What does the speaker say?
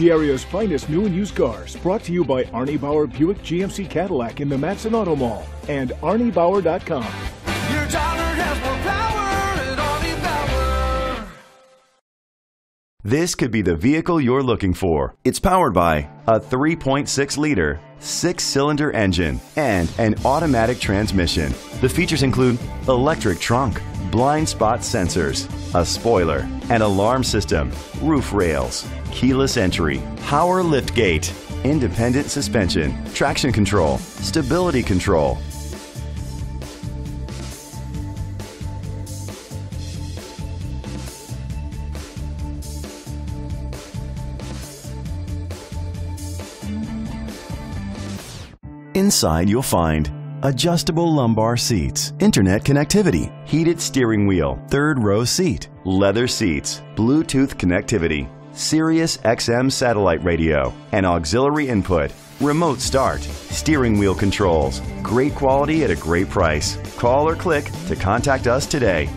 The area's finest new and used cars, brought to you by Arnie Bauer Buick GMC Cadillac in the Mattson Auto Mall and ArnieBauer.com. Your daughter has more power at Arnie Bauer. This could be the vehicle you're looking for. It's powered by a 3.6-liter, 6-cylinder engine and an automatic transmission. The features include electric trunk, blind spot sensors, a spoiler, an alarm system, roof rails, keyless entry, power liftgate, independent suspension, traction control, stability control. Inside you'll find adjustable lumbar seats, internet connectivity, heated steering wheel, third row seat, leather seats, Bluetooth connectivity, Sirius XM satellite radio, and auxiliary input, remote start, steering wheel controls. Great quality at a great price. Call or click to contact us today.